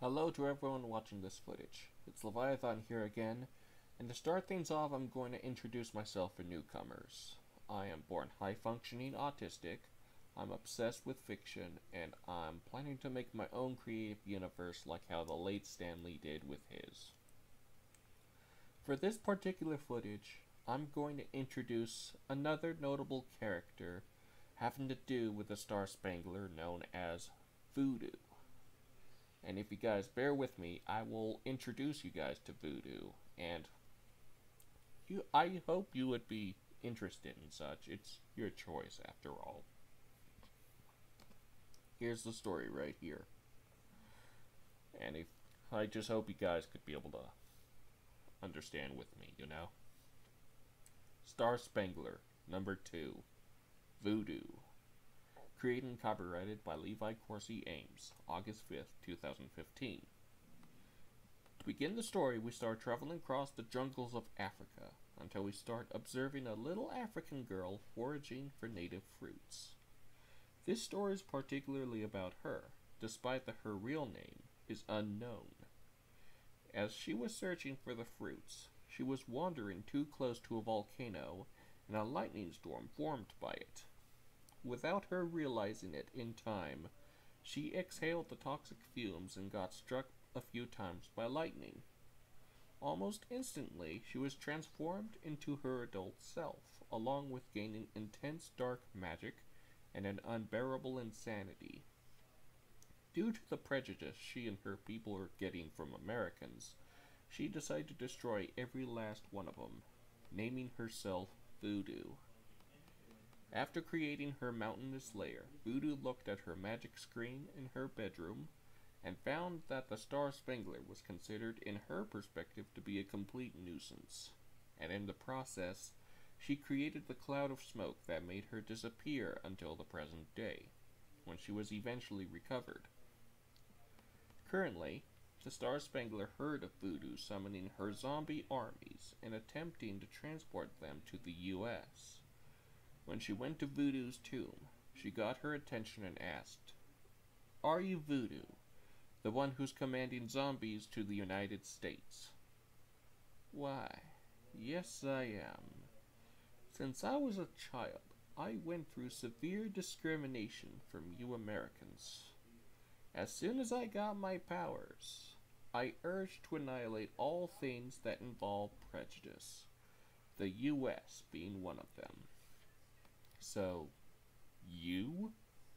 Hello to everyone watching this footage. It's Leviathan here again, and to start things off, I'm going to introduce myself for newcomers. I am born high-functioning autistic, I'm obsessed with fiction, and I'm planning to make my own creative universe like how the late Stan Lee did with his. For this particular footage, I'm going to introduce another notable character having to do with the Star-Spangler known as Voodoo. And if you guys bear with me, I will introduce you guys to Voodoo, and I hope you would be interested in such. It's your choice, after all. Here's the story right here. And if I just hope you guys could be able to understand with me, you know? Star-Spangler, number 2. Voodoo. Created and copyrighted by Levi Corsi Ames, August 5th, 2015. To begin the story, we start traveling across the jungles of Africa, until we start observing a little African girl foraging for native fruits. This story is particularly about her, despite that her real name is unknown. As she was searching for the fruits, she was wandering too close to a volcano, and a lightning storm formed by it. Without her realizing it in time, she exhaled the toxic fumes and got struck a few times by lightning. Almost instantly, she was transformed into her adult self, along with gaining intense dark magic and an unbearable insanity. Due to the prejudice she and her people are getting from Americans, she decided to destroy every last one of them, naming herself Voodoo. After creating her mountainous lair, Voodoo looked at her magic screen in her bedroom and found that the Star-Spangler was considered in her perspective to be a complete nuisance, and in the process, she created the cloud of smoke that made her disappear until the present day, when she was eventually recovered. Currently, the Star-Spangler heard of Voodoo summoning her zombie armies and attempting to transport them to the U.S. When she went to Voodoo's tomb, she got her attention and asked, "Are you Voodoo, the one who's commanding zombies to the United States?" "Why, yes I am. Since I was a child, I went through severe discrimination from you Americans. As soon as I got my powers, I urged to annihilate all things that involve prejudice, the U.S. being one of them. So, you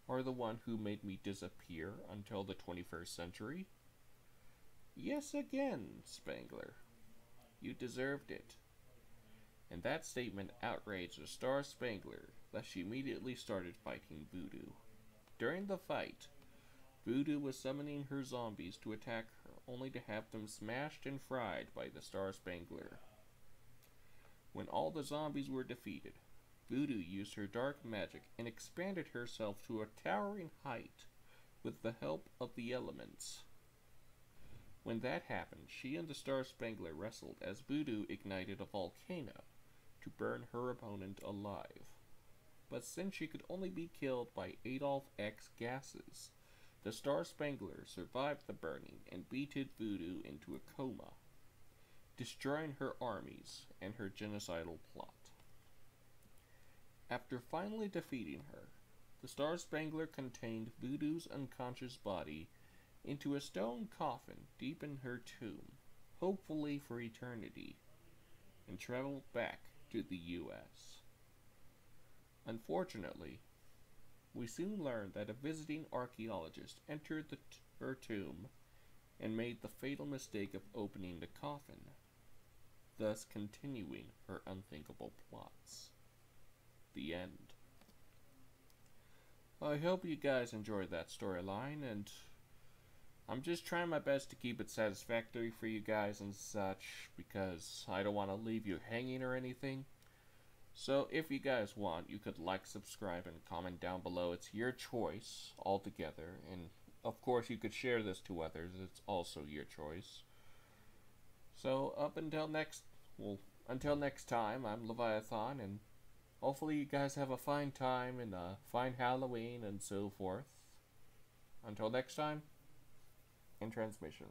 are the one who made me disappear until the 21st century? Yes again, Spangler. You deserved it." And that statement outraged the Star-Spangler that she immediately started fighting Voodoo. During the fight, Voodoo was summoning her zombies to attack her, only to have them smashed and fried by the Star-Spangler. When all the zombies were defeated, Voodoo used her dark magic and expanded herself to a towering height with the help of the elements. When that happened, she and the Star-Spangler wrestled as Voodoo ignited a volcano to burn her opponent alive. But since she could only be killed by Adolf X gases, the Star-Spangler survived the burning and beat Voodoo into a coma, destroying her armies and her genocidal plot. After finally defeating her, the Star-Spangler contained Voodoo's unconscious body into a stone coffin deep in her tomb, hopefully for eternity, and traveled back to the U.S. Unfortunately, we soon learned that a visiting archaeologist entered her tomb and made the fatal mistake of opening the coffin, thus continuing her unthinkable plots. The end. I hope you guys enjoyed that storyline, and I'm just trying my best to keep it satisfactory for you guys and such, because I don't want to leave you hanging or anything. So if you guys want, you could like, subscribe, and comment down below. It's your choice altogether, and of course you could share this to others. It's also your choice. So until next time, I'm Leviathan, and hopefully you guys have a fine time and a fine Halloween and so forth. Until next time, and transmission.